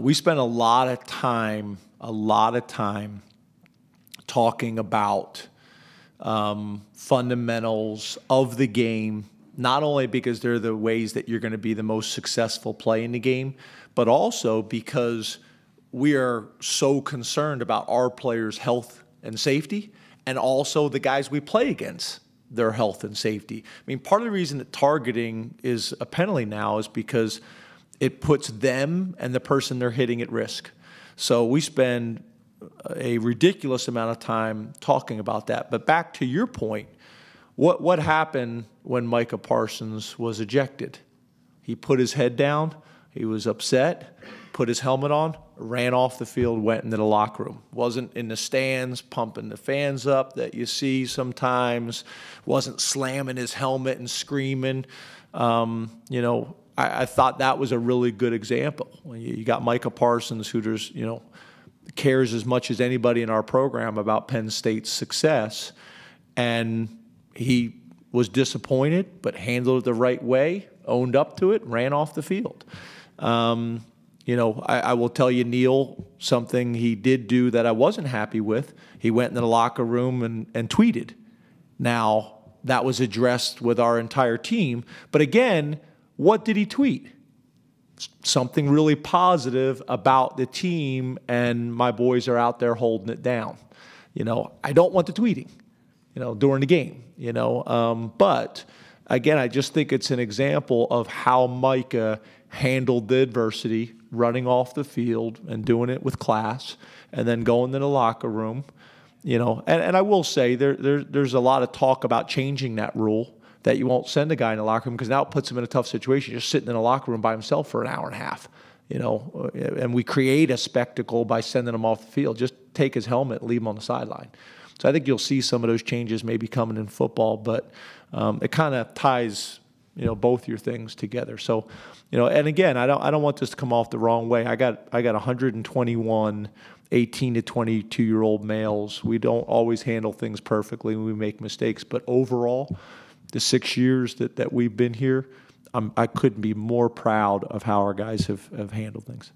We spent a lot of time talking about fundamentals of the game, not only because they're the ways that you're going to be the most successful play in the game, but also because we are so concerned about our players' health and safety, and also the guys we play against, their health and safety. I mean, part of the reason that targeting is a penalty now is because it puts them and the person they're hitting at risk. So we spend a ridiculous amount of time talking about that. But back to your point, what happened when Micah Parsons was ejected? He put his head down, he was upset, put his helmet on, ran off the field, went into the locker room. Wasn't in the stands pumping the fans up that you see sometimes. Wasn't slamming his helmet and screaming. You know, I thought that was a really good example. You got Micah Parsons, who just, you know, cares as much as anybody in our program about Penn State's success, and he was disappointed but handled it the right way, owned up to it, ran off the field. You know, I will tell you, Neil, something he did do that I wasn't happy with. He went into the locker room and tweeted. Now, that was addressed with our entire team. But again, what did he tweet? Something really positive about the team and my boys are out there holding it down. You know, I don't want the tweeting, you know, during the game, you know. But, again, I just think it's an example of how Micah handled the adversity, running off the field and doing it with class, and then going to the locker room, you know. And I will say there's a lot of talk about changing that rule that you won't send a guy in the locker room, because now it puts him in a tough situation, just sitting in a locker room by himself for an hour and a half, you know. And we create a spectacle by sending him off the field. Just take his helmet and leave him on the sideline. So I think you'll see some of those changes maybe coming in football, but it kind of ties, you know, both your things together. So, you know, and again, I don't want this to come off the wrong way. I got 121 18 to 22-year-old males. We don't always handle things perfectly when we make mistakes, but overall, the 6 years that we've been here, I couldn't be more proud of how our guys have handled things.